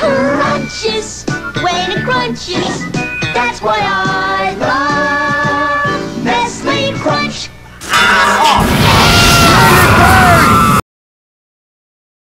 crunches when it crunches. That's why I